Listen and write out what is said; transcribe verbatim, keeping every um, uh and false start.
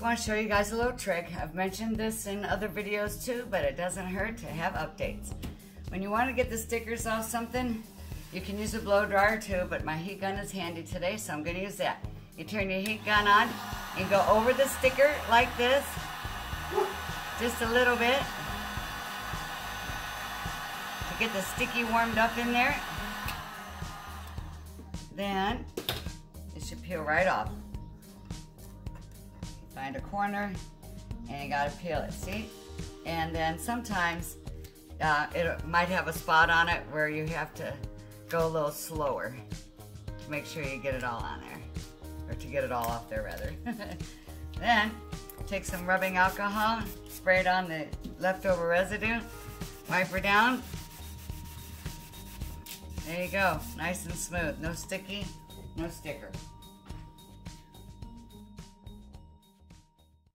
Just want to show you guys a little trick. I've mentioned this in other videos too, but it doesn't hurt to have updates. When you want to get the stickers off something, you can use a blow dryer too, but my heat gun is handy today, so I'm going to use that. You turn your heat gun on and go over the sticker like this, just a little bit, to get the sticky warmed up in there. Then it should peel right off. Find a corner and you gotta peel it, see? And then sometimes uh, it might have a spot on it where you have to go a little slower to make sure you get it all on there, or to get it all off there rather. Then take some rubbing alcohol, spray it on the leftover residue, wipe her down. There you go, nice and smooth, no sticky, no sticker.